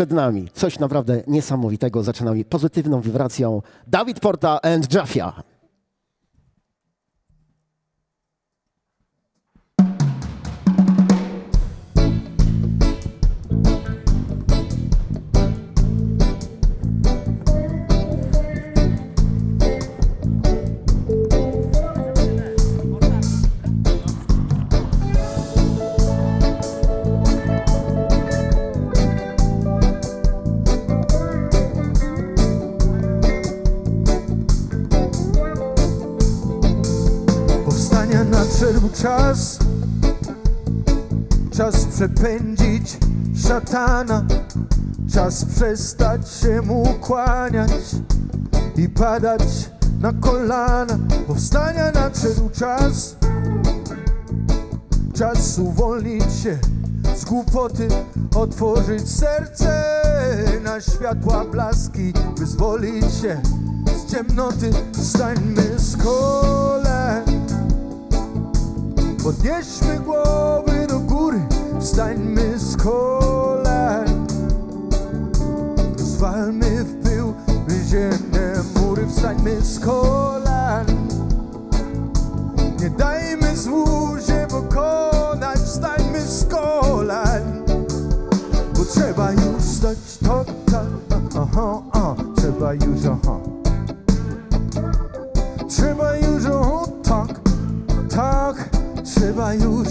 przed nami coś naprawdę niesamowitego. Zaczynamy pozytywną wibracją. Dawid Porta and Jafia. Czas przepędzić szatana, czas przestać się mu kłaniać i padać na kolana. Powstania nadszedł czas, czas uwolnić się z głupoty, otworzyć serce na światła blaski, wyzwolić się z ciemnoty. Stańmy z kolan, podnieśmy głowy do góry, wstańmy z kolan. Zwalmy w pył ziemne mury, wstańmy z kolan. Nie dajmy złu się pokonać, wstańmy z kolan. Bo trzeba już stać, trzeba już, trzeba już, tak. Trzeba już.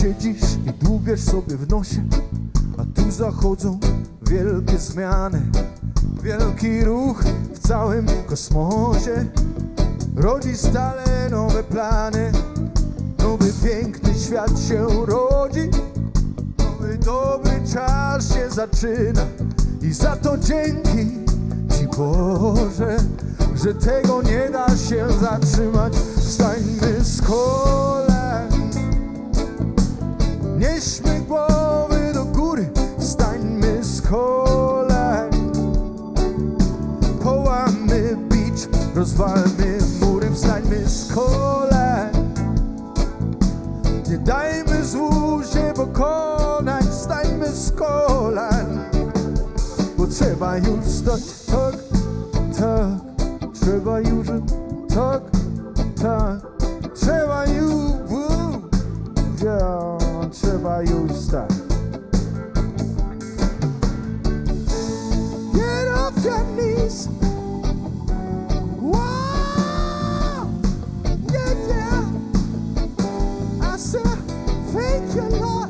Siedzisz i dłubiesz sobie w nosie, a tu zachodzą wielkie zmiany. Wielki ruch w całym kosmosie rodzi stale nowe plany. Nowy piękny świat się rodzi, nowy dobry czas się zaczyna. I za to dzięki Ci, Boże, że tego nie da się zatrzymać. Wstańmy z kolan, nieśmy głowy do góry, wstańmy z kolan. Połamy bicz, rozwalmy mury, wstańmy z kolan. Nie dajmy złu się pokonać, wstańmy z kolan. Bo trzeba już stać, tak. Trzeba już, tak, trzeba już, ja, trzeba już stać. Get off your knees. Wow, yeah, yeah. I said, thank you, Lord.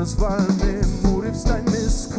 Rozwalmy mury, wstańmy z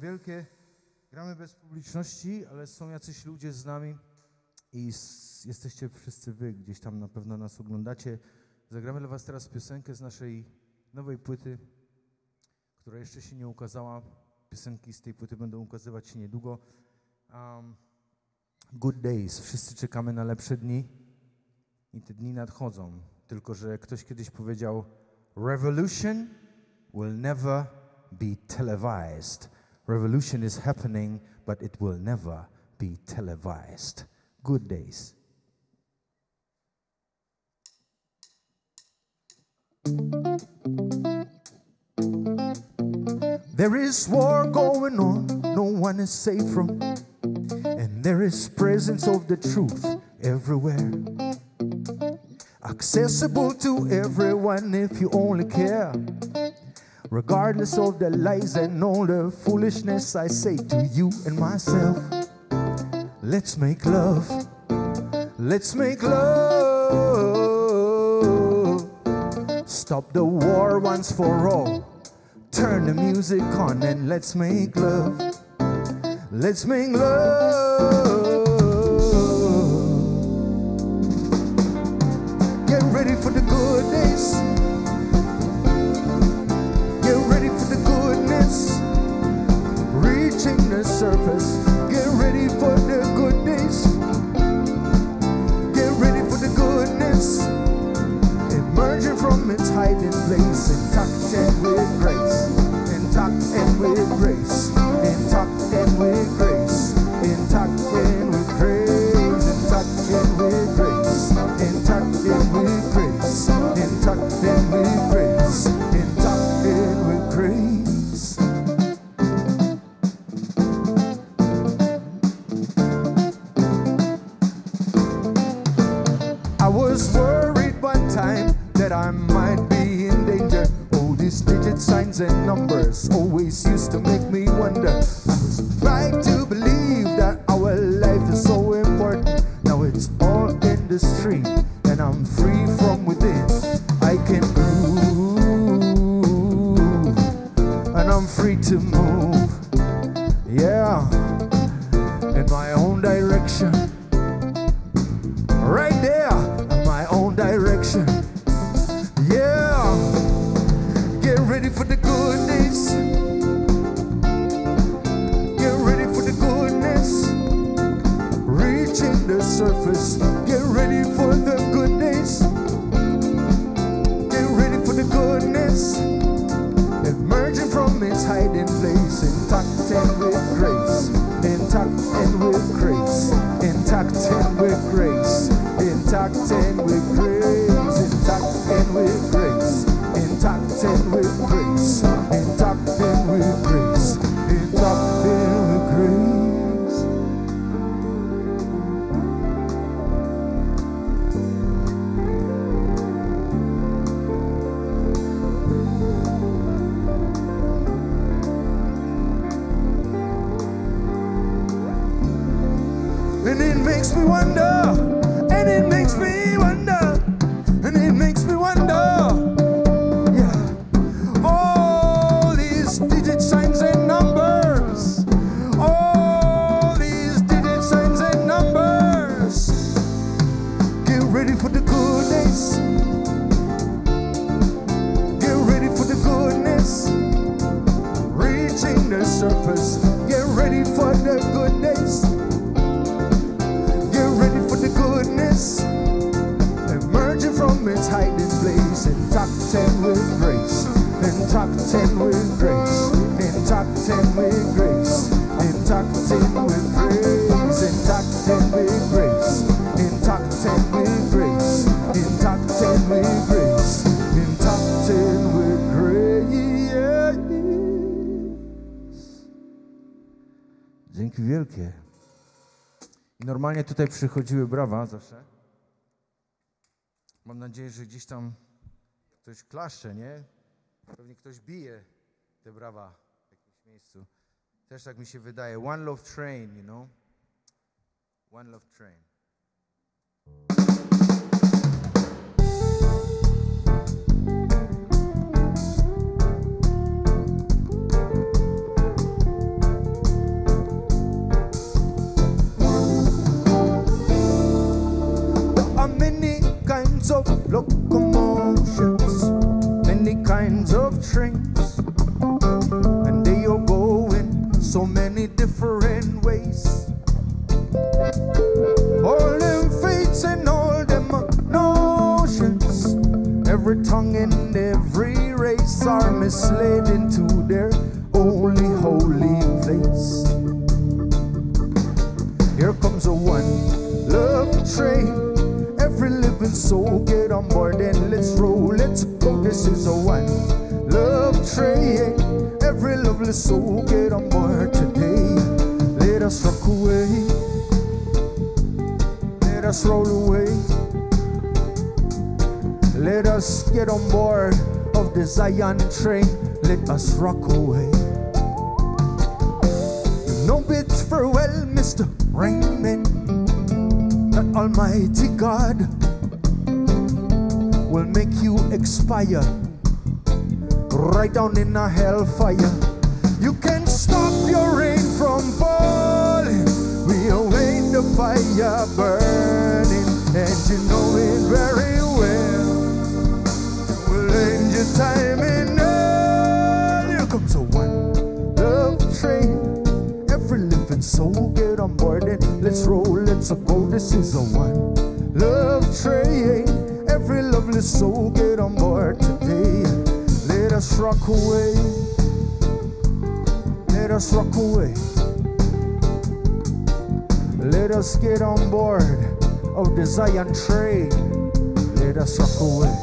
są wielkie, gramy bez publiczności, ale są jacyś ludzie z nami i jesteście wszyscy wy, gdzieś tam na pewno nas oglądacie. Zagramy dla was teraz piosenkę z naszej nowej płyty, która jeszcze się nie ukazała. Piosenki z tej płyty będą ukazywać się niedługo. Good days. Wszyscy czekamy na lepsze dni i te dni nadchodzą. Tylko że ktoś kiedyś powiedział revolution will never be televised. Revolution is happening, but it will never be televised. Good days. There is war going on, no one is safe from, and there is presence of the truth everywhere, accessible to everyone if you only care. Regardless of the lies and all the foolishness, I say to you and myself, let's make love, let's make love. Stop the war once for all, turn the music on and let's make love, let's make love. Get ready for the good days. Reaching the surface, get ready for the good days. Get ready for the goodness, emerging from its hiding place, intact and with grace, intact and with grace, intact and with grace, intact and with grace, intact and with grace, intact and with grace, intact and with grace, intact and with grace. Signs and numbers always used to make me wonder. I was right to believe that our life is so important. Now it's all in the street and I'm free from within. I can groove and I'm free to move, yeah, in my own direction. Right there, in my own direction. Get ready for the good days. Get ready for the goodness, reaching the surface. Get ready for the good days. Get ready for the goodness, emerging from its hiding place, intact and with grace, intact and with grace, intact and with grace, intact and with grace, intact and with grace. Intact and with grace, intact and with grace, intact and with grace. And it makes me wonder, and it makes me wonder, and it makes me wonder. Signs and numbers, all these digit signs and numbers. Get ready for the good days. Get ready for the goodness, reaching the surface. Get ready for the good days. Get ready for the goodness, emerging from its hiding place, intact and with grace. Intact and with grace, intact and with grace, intact and with grace, intact and with grace, intact and with grace, intact and with grace, intact and with grace. Dzięki wielkie. I normalnie tutaj przychodziły brawa zawsze. Mam nadzieję, że gdzieś tam ktoś klaszcze, nie? Pewnie ktoś bije te brawa w jakimś miejscu. Też tak mi się wydaje. One Love Train, you know? One Love Train. kinds of locomotions, many kinds of trains, and they all go in so many different ways. All them fates and all them notions, every tongue and every race are misled into their only holy place. Here comes a one love train. Every living soul get on board and let's roll, let's go. This is a one love train. Every lovely soul get on board today. Let us rock away, let us roll away, let us get on board of the Zion train. Let us rock away. You know it very well, Mr. Rainman, Almighty God will make you expire right down in a hellfire. You can stop your rain from falling. We'll make the fire burning, and you know it very well. We'll end your time in hell. Here comes a one love train. Every living soul get on board and let's roll. So go, this is a one love train. Every lovely soul get on board today. Let us rock away, let us rock away, let us get on board of the Zion train. Let us rock away.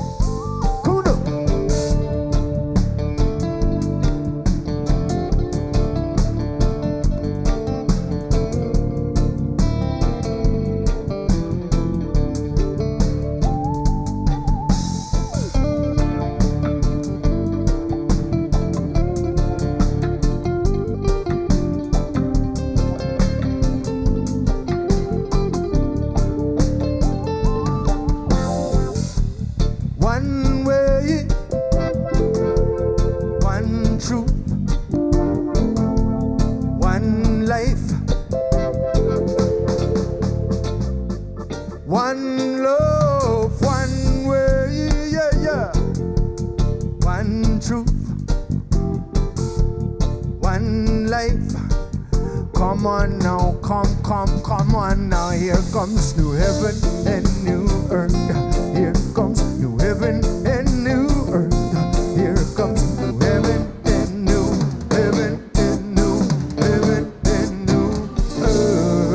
One love, one way, yeah, yeah. One truth, one life. Come on now, come on now. Here comes new heaven and new earth. Here comes new heaven and new earth. Here comes new heaven and new heaven and new heaven and new earth.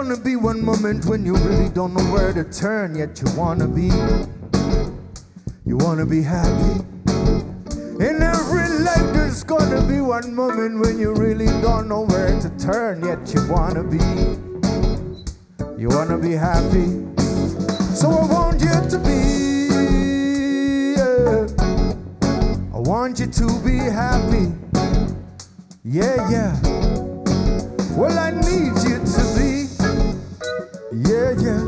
Gonna be one moment when you really don't know where to turn, yet you wanna be happy. In every life there's gonna be one moment when you really don't know where to turn, yet you wanna be happy. So I want you to be, yeah. I want you to be happy, yeah, yeah. Well, I need you to be, yeah, yeah.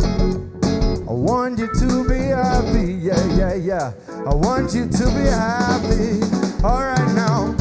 I want you to be happy, yeah, yeah, yeah. I want you to be happy, all right now.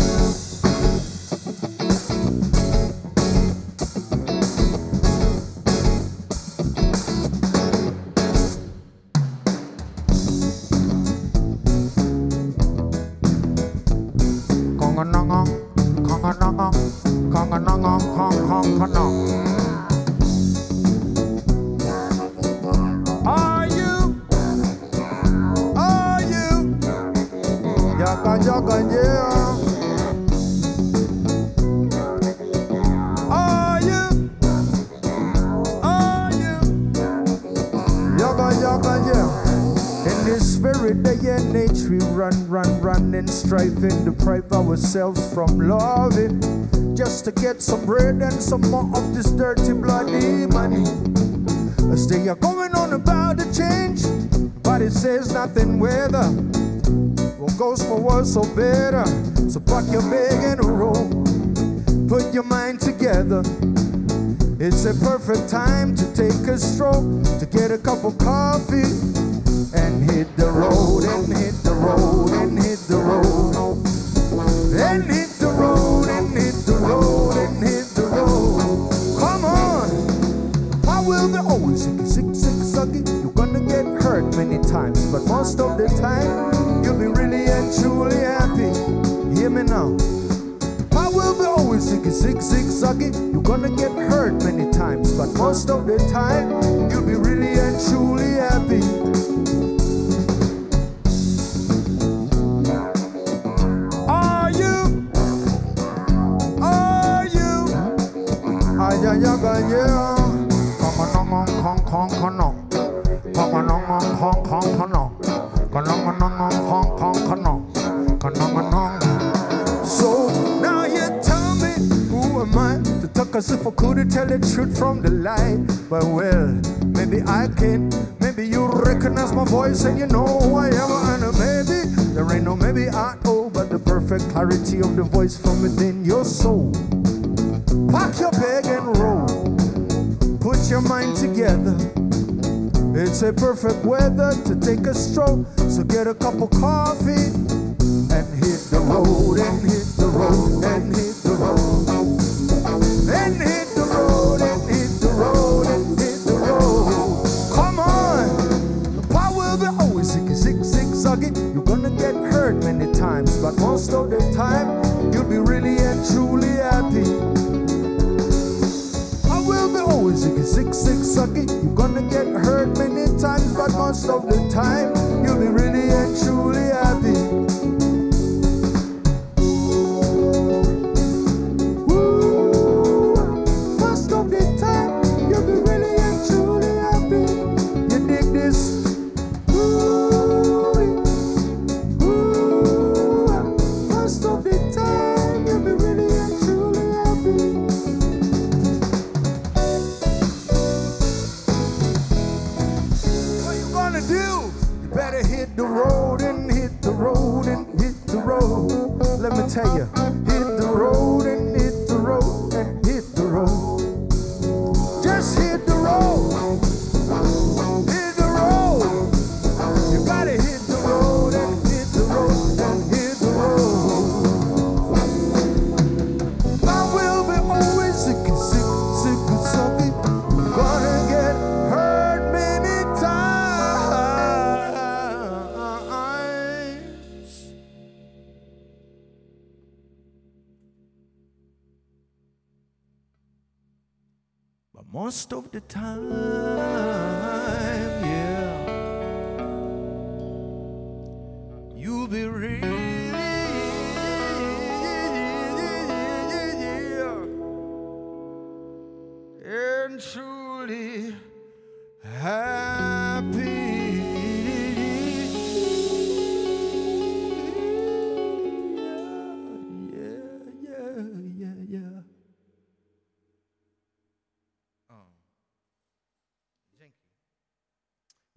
In this very day and age, we run and strive and deprive ourselves from loving, just to get some bread and some more of this dirty bloody money. As they are going on about the change, Nobody says nothing whether one goes for worse or better. So buck your big and roll, put your mind together. It's a perfect time to take a stroll, to get a cup of coffee and hit the road, and hit the road, and hit the road, and hit the road, and hit the road, and hit the road. Come on, I will be old, sick, sick, sick, sucky. You're gonna get hurt many times, but most of the time you'll be really and truly happy. Hear me now. I will be always sick, sick, sick, sucky. You're gonna get hurt many times, but most of the time you'll be really and truly happy. Are you, so now you tell me, who am I to talk as if I could tell the truth from the lie? But well, maybe I can, maybe you recognize my voice and you know who I am. And maybe, there ain't no maybe I know, but the perfect clarity of the voice from within your soul. Pack your bag and roll, put your mind together. It's a perfect weather to take a stroll, so get a cup of coffee and hit the road, and hit the road, and hit the road, and hit the road, and hit the road, and hit the road. Come on, the power will always zig zig zigzagging. You're gonna get hurt many times, but most of the time you'll be really and truly happy. I will be always zig zig zigzagging. You're gonna get hurt many times, but most of the time you'll be really and truly happy. Most of the time, yeah, you'll be real and truly happy.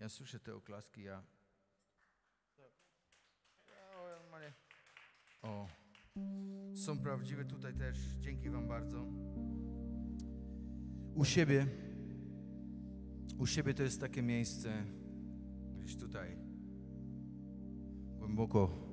Nie słyszycie oklaski, ja. O, są prawdziwe tutaj też. Dzięki wam bardzo. U siebie to jest takie miejsce, gdzieś tutaj, głęboko.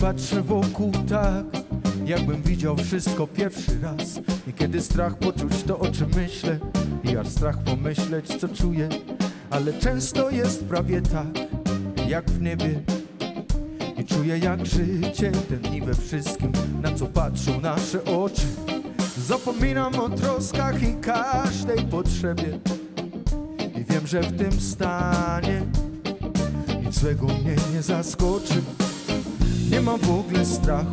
Patrzę wokół tak, jakbym widział wszystko pierwszy raz. Niekiedy strach poczuć to, o czym myślę, i aż strach pomyśleć, co czuję. Ale często jest prawie tak, jak w niebie. I czuję, jak życie tętni we wszystkim, na co patrzą nasze oczy. Zapominam o troskach i każdej potrzebie. I wiem, że w tym stanie nic złego mnie nie zaskoczy. Nie mam w ogóle strachu,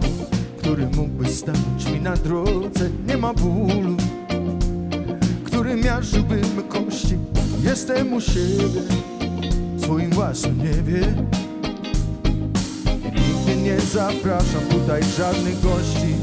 który mógłby stać mi na drodze. Nie ma bólu, który miażdżyłby me kości. Jestem u siebie, w swoim własnym niebie. Nigdy nie zapraszam tutaj żadnych gości.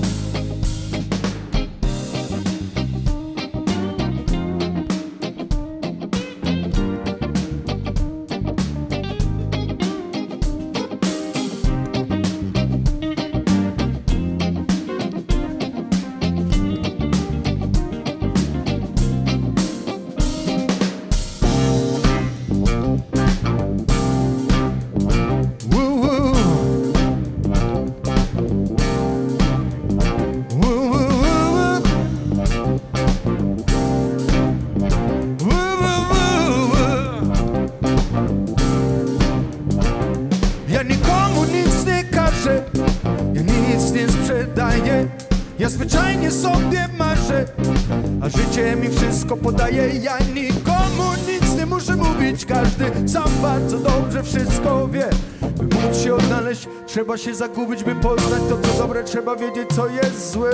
Ja nikomu nic nie muszę mówić, każdy sam bardzo dobrze wszystko wie. By móc się odnaleźć, trzeba się zagubić, by poznać to, co dobre, trzeba wiedzieć, co jest złe.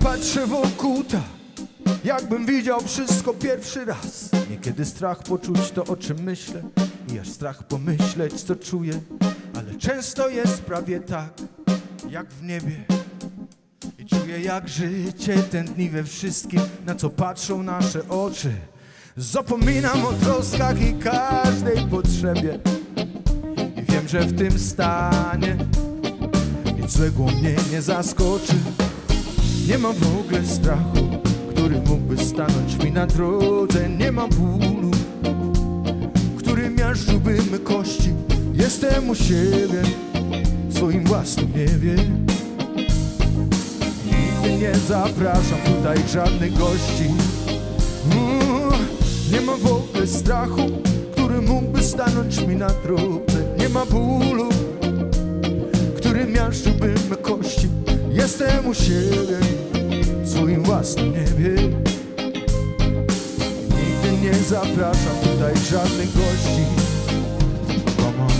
Patrzę wokół tak, jakbym widział wszystko pierwszy raz. Niekiedy strach poczuć to, o czym myślę, i aż strach pomyśleć, co czuję. Ale często jest prawie tak, jak w niebie. I czuję, jak życie tętni we wszystkim, na co patrzą nasze oczy. Zapominam o troskach i każdej potrzebie. I wiem, że w tym stanie nic złego mnie nie zaskoczy. Nie mam w ogóle strachu, który mógłby stanąć mi na drodze. Nie mam bólu, który miażdżyłby me kości. Jestem u siebie, w swoim własnym niebie. Nigdy nie zapraszam tutaj żadnych gości. Nie mam w ogóle strachu, który mógłby stanąć mi na drodze. Nie ma bólu, który miażdżyłby me kości. Jestem u siebie, w swoim własnym niebie. Nigdy nie zapraszam tutaj żadnych gości. Come on.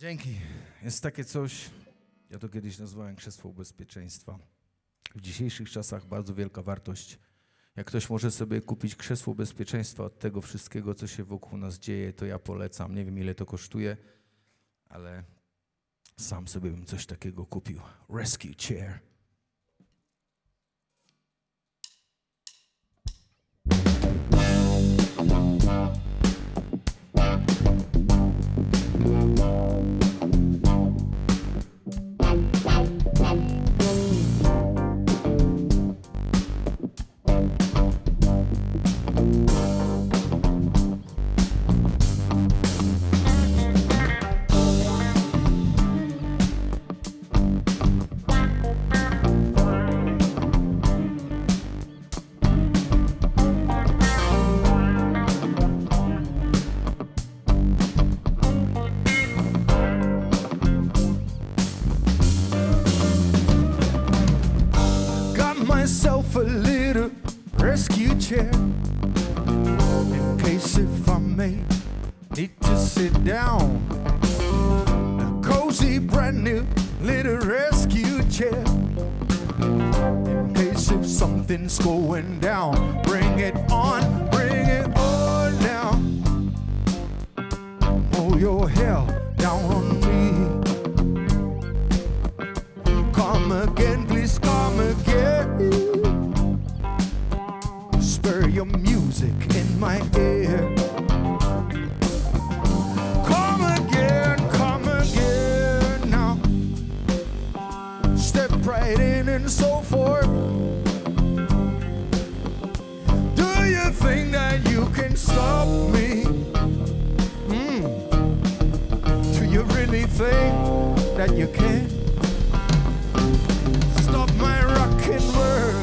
Dzięki. Jest takie coś, ja to kiedyś nazwałem krzesło bezpieczeństwa. W dzisiejszych czasach bardzo wielka wartość, Jak ktoś może sobie kupić krzesło bezpieczeństwa od tego wszystkiego, co się wokół nas dzieje, to ja polecam. Nie wiem, ile to kosztuje, ale sam sobie bym coś takiego kupił. Rescue chair. A little rescue chair, in case if I may need to sit down. A cozy brand new little rescue chair, in case if something's going down. Bring it on now. Pull your hair down on me. Come again, please come again. Your music in my ear. Come again now. Step right in and so forth. Do you think that you can stop me? Do you really think that you can stop my rockin' world?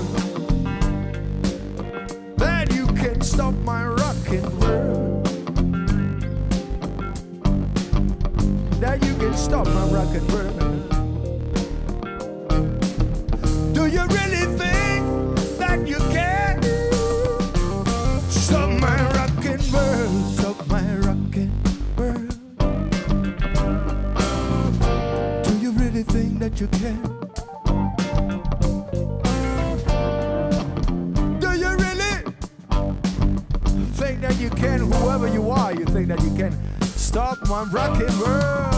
Stop my rockin' world. That you can stop my rockin' world. Do you really think that you can stop my rockin' world? Stop my rockin' world. Do you really think that you can? You can, whoever you are, you think that you can stop my rocket world.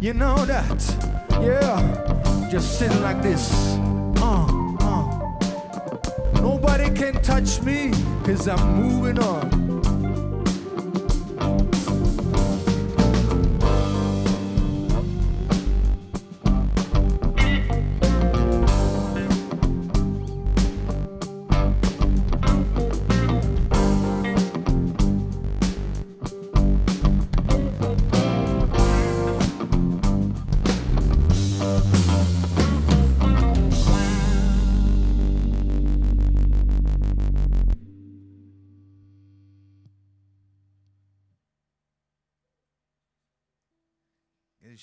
You know that, yeah. Just sitting like this, Nobody can touch me, cause I'm moving on.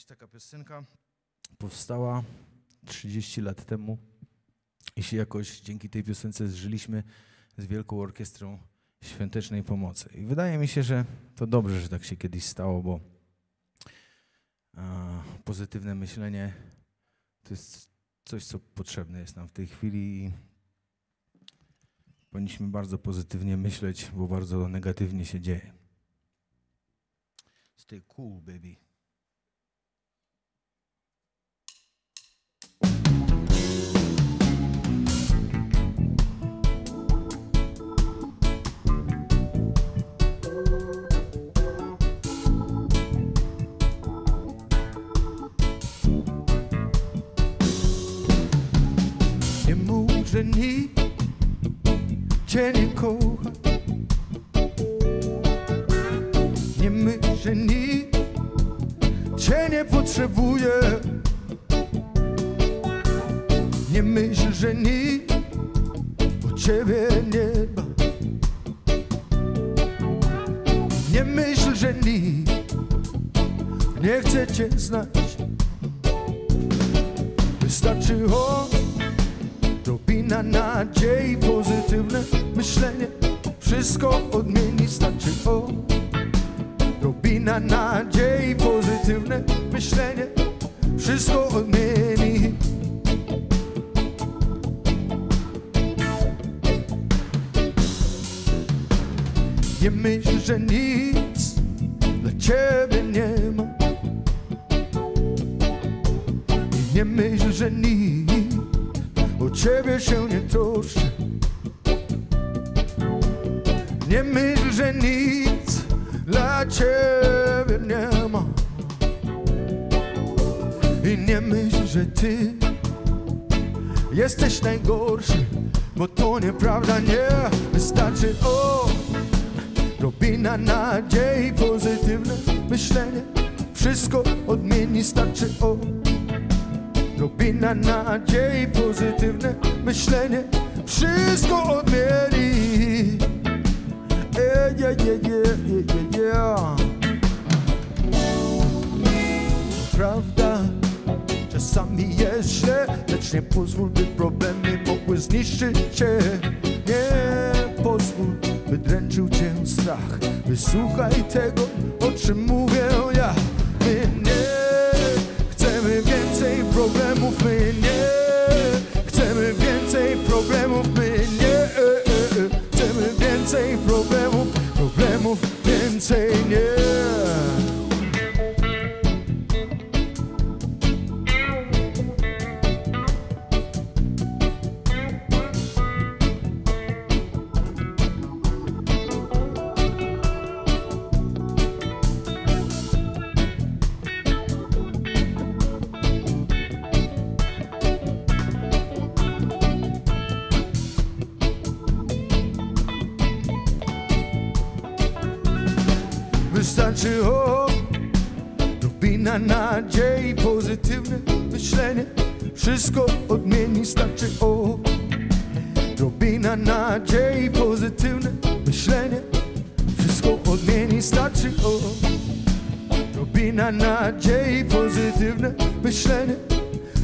Taka piosenka powstała 30 lat temu i się jakoś dzięki tej piosence zżyliśmy z Wielką Orkiestrą świątecznej pomocy. I wydaje mi się, że to dobrze, że tak się kiedyś stało, bo pozytywne myślenie to jest coś, co potrzebne jest nam w tej chwili i powinniśmy bardzo pozytywnie myśleć, bo bardzo negatywnie się dzieje. Stay cool, baby. Że Cię nie kocha, nie myśl, że nikt Cię nie potrzebuje, nie myśl, że nikt o Ciebie nie dba, nie myśl, że nikt nie chce Cię znać, wystarczy odrobina nadziei, pozytywne myślenie wszystko odmieni. Starczy odrobina nadziei, pozytywne myślenie wszystko odmieni. Nie myśl, że nic dla Ciebie nie ma. Nie myśl, że nic o Ciebie się nie troszczy. Nie myśl, że nic dla Ciebie nie ma. I nie myśl, że Ty jesteś najgorszy, bo to nieprawda, nie. Wystarczy odrobina nadziei, pozytywne myślenie wszystko odmieni. Starczy odrobina nadziei, pozytywne myślenie wszystko odmieni. Prawda czasami jest źle, lecz nie pozwól, by problemy mogły zniszczyć Cię. Nie pozwól, by dręczył Cię strach. Wysłuchaj tego, o czym mówię ja. Problemów my nie chcemy, więcej problemów my nie chcemy, więcej problemów, problemów więcej nie. Wystarczy odrobina nadziei, pozytywne myślenie wszystko odmieni. Starczy odrobina nadziei, pozytywne myślenie wszystko odmieni. Starczy odrobina nadziei, pozytywne myślenie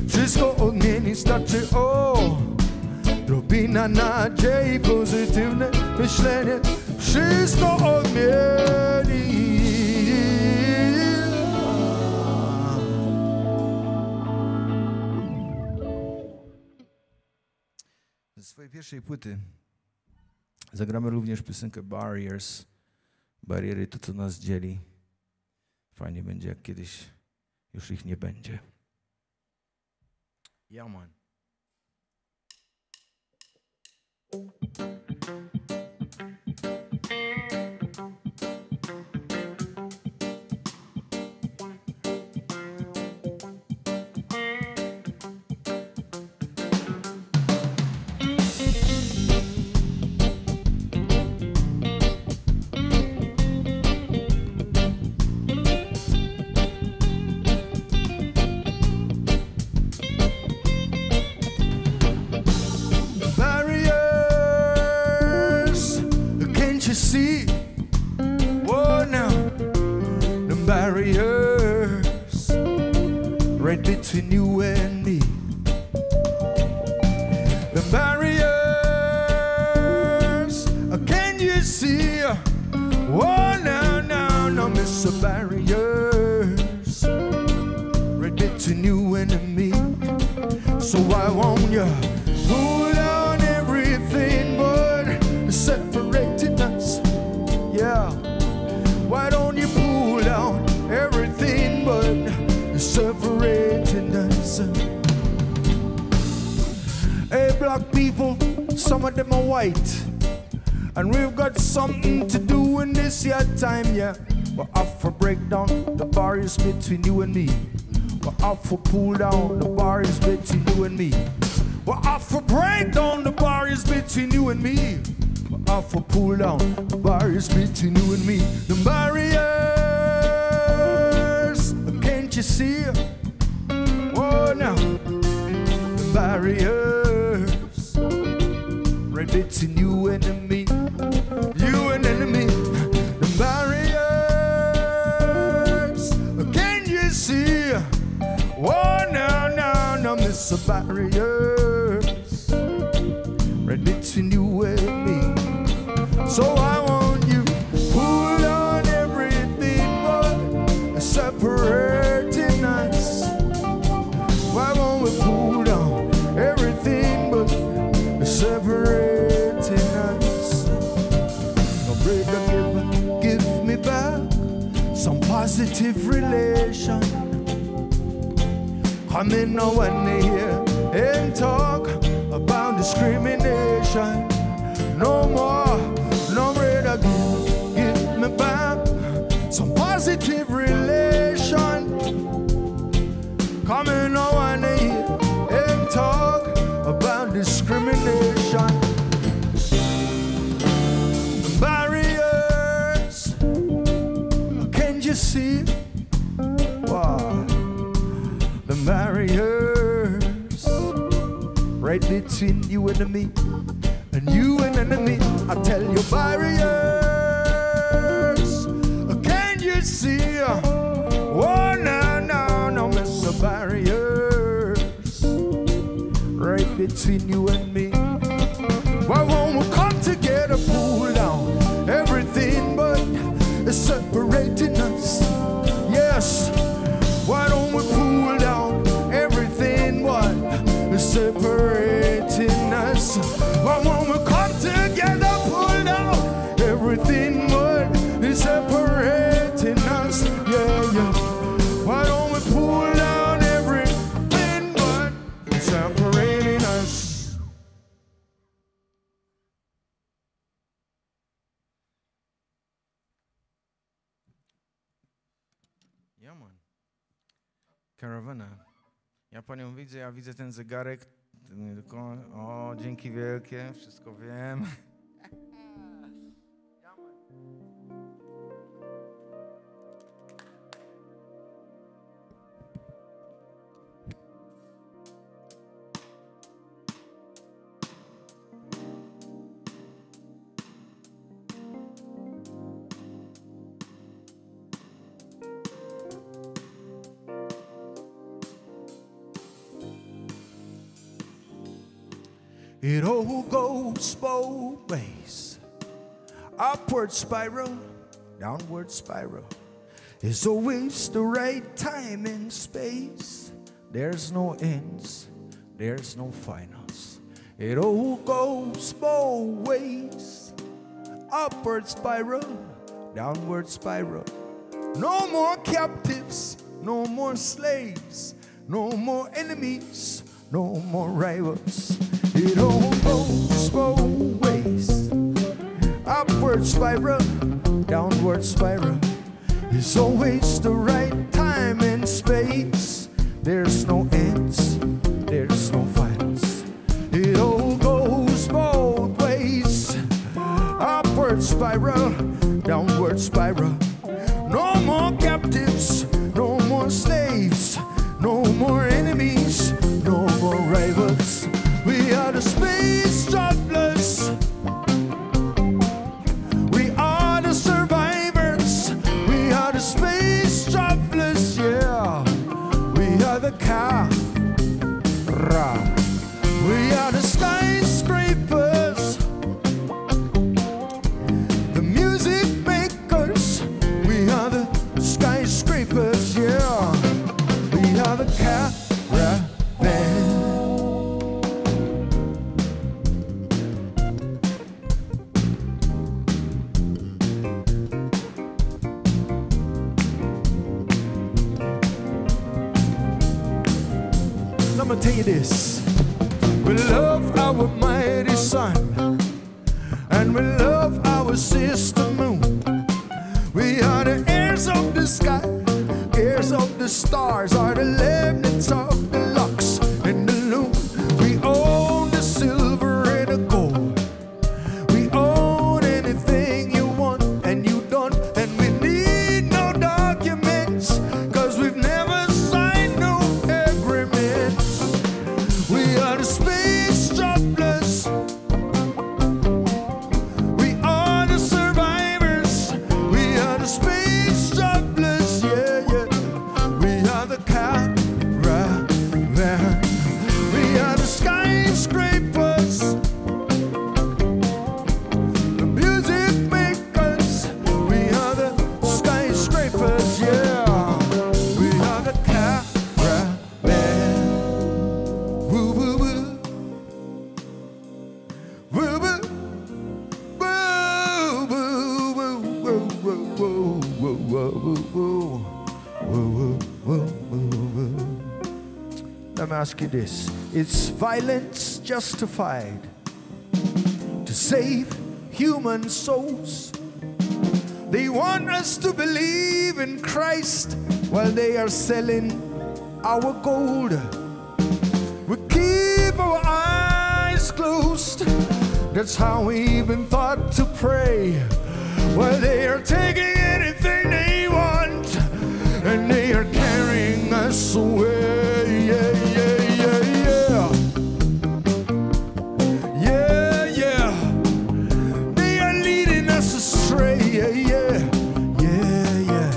wszystko odmieni. Starczy odrobina nadziei, pozytywne myślenie wszystko odmieni. Ze swojej pierwszej płyty zagramy również piosenkę Barriers. Bariery to, co nas dzieli. Fajnie będzie, jak kiedyś już ich nie będzie. Yeah, man. Barriers right between you and me. The barriers, can you see? Oh, no, no, no, Mr. Barriers. Ready to new enemy. So I want ya. Hold on everything but separating us. Yeah. Why don't you pull down everything but separating us? Hey, black people, some of them are white, and we've got something to do in this here time, yeah. We're off for break down the barriers between you and me. We're off for pull down the barriers between you and me. We're off for break down the barriers between you and me. We're off for pull down the barriers between you and me. The barriers, can't you see? Oh, now the barriers, right between you and me. You and enemy, the barriers, can you see? Oh, no, no, no, Mr. Barriers, right between you and me. So I want you pull on everything but separating us. Why won't we pull down everything but separating us? No breaker, give me back some positive relation. Come in now and hear and talk about discrimination. No more, no greater good. Give me back some positive relation. Come in now and hear and talk about discrimination. The barriers, can't you see? Wow. The barriers, right between you and me, and you and me. I tell you, barriers, can you see? Oh, no, no, no, Mr. Barriers, right between you and me. Why won't we come together, pull down everything but separating us? Yes, why don't we pull down everything what is separating us? Why won't we come together, pull down everything what is separating us? Yeah, yeah. Why don't we pull down everything what is separating us? Yeah, man. Karawena. Ja panią widzę, ja widzę ten zegarek. O, dzięki wielkie, wszystko wiem. It all goes both ways. Upward spiral, downward spiral. It's always the right time and space. There's no ends, there's no finals. It all goes both ways. Upward spiral, downward spiral. No more captives, no more slaves, no more enemies, no more rivals. It all goes both ways. Upward spiral, downward spiral. It's always the right time and space. There's no ends, there's no finals. It all goes both ways. Upward spiral, downward spiral. No more captives, no more slaves, no more enemies, no more rivals. We are the space travelers. We are the survivors. We are the space travelers, yeah. We are the car. We are the skyscrapers. The music maker. I'm gonna tell you this. We love our mighty sun, and we love our sister moon. We are the heirs of the sky, heirs of the stars, are the remnants of the locks and the loom. We own the silver and the gold. We own anything you want and you don't. And we need no documents, cause we've never signed no agreements. We are the space travelers. We are the survivors. We are the space travelers. Yeah, yeah. We are the caravan. We are the skyscrapers. The music makers. We are the skyscrapers. Yeah. We are the caravan. Woo woo woo. Woo woo. Woo woo woo woo woo woo woo woo woo woo woo woo. Let me ask you this. Is violence justified to save human souls? They want us to believe in Christ while they are selling our gold. We keep our eyes closed. That's how we even thought to pray. Well, they are taking anything they want, and they are carrying us away. Yeah, yeah, yeah, yeah. Yeah, yeah. They are leading us astray. Yeah, yeah. Yeah, yeah.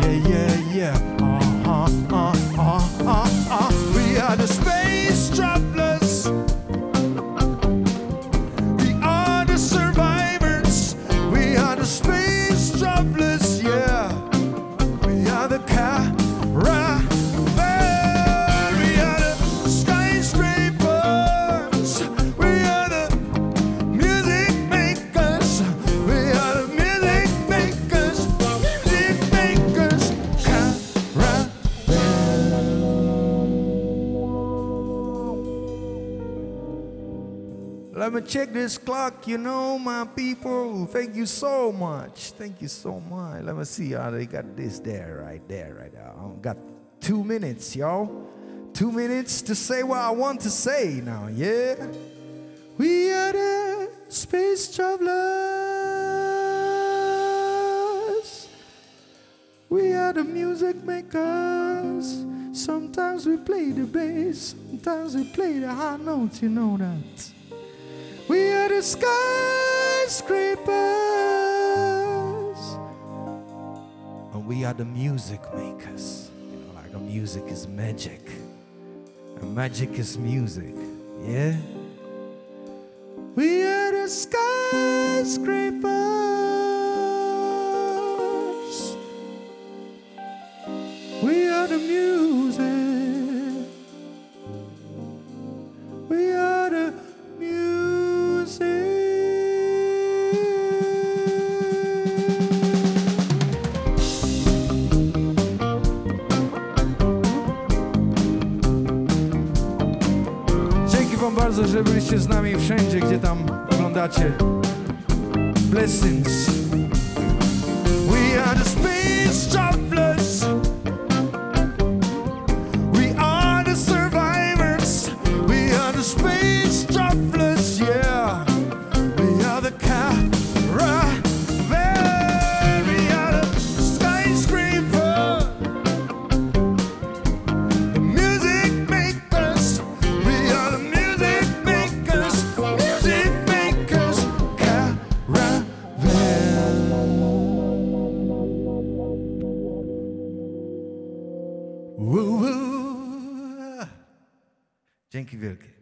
Yeah, yeah, yeah. We are the space travelers. We are the survivors. We are the space travelers. Yeah. We are the caravan. We are the skyscrapers. We are the music makers. We are the music makers. Music makers. Let me check this clock, you know, my people. Thank you so much. Thank you so much. Let me see how they got this right there. I got 2 minutes, y'all. 2 minutes to say what I want to say now, yeah? We are the space travelers. We are the music makers. Sometimes we play the bass. Sometimes we play the high notes, you know that. We are the skyscrapers, and we are the music makers. You know, like, our music is magic, and magic is music. Yeah. We are the skyscrapers. We are the music. We are the Dzięki wam bardzo, że byliście z nami wszędzie, gdzie tam oglądacie. Blessings. We are the space travelers. We are the survivors. We are the space travelers, yeah. We are the caravan. We are the skyscraper. The music makers. We are the music makers. Music makers. Caravan. Woo woo. Dzięki wielkie.